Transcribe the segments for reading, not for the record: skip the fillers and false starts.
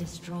destroyed.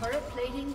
Turret plating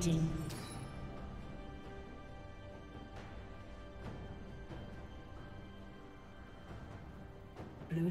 Dominating. Blue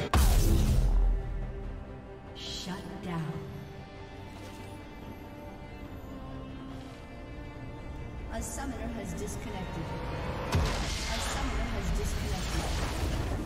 A summoner has disconnected. Someone has disconnected.